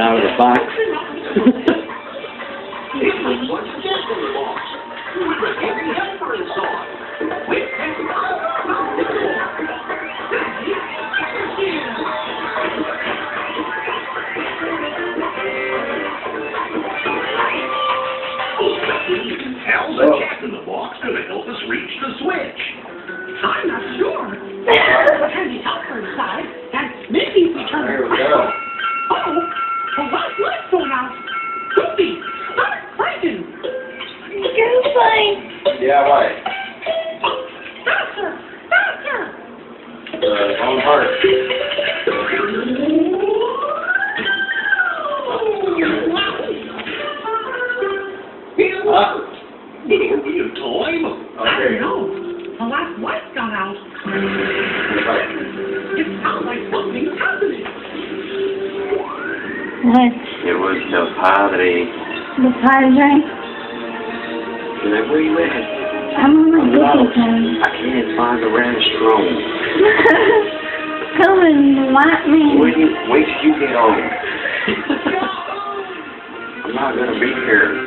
coming out of the box. How's the cat in the box going to help us reach the switch? I'm not sure. Turn the software inside, and maybe we turn it around. There we go. Uh-oh. Well, what light's going out? Goofy, stop breaking. Goofy. Yeah, right. Faster, faster. On the heart. Time? Okay. I don't know. The last light's gone out. It sounds like something's happening. What? It was the party. The party? Where are you at? I'm on my video game. I can't find the restroom. Come and light me. Wait till you get home. I'm not going to be here.